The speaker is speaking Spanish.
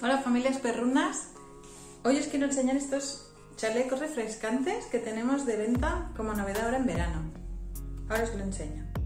Hola familias perrunas, hoy os quiero enseñar estos chalecos refrescantes que tenemos de venta como novedad ahora en verano. Ahora os lo enseño.